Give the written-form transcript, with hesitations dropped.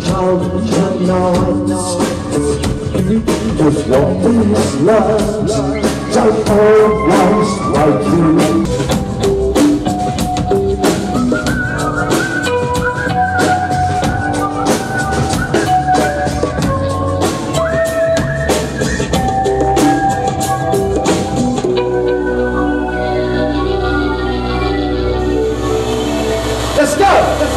Child, no. You just want to love, just for once like you. Let's go!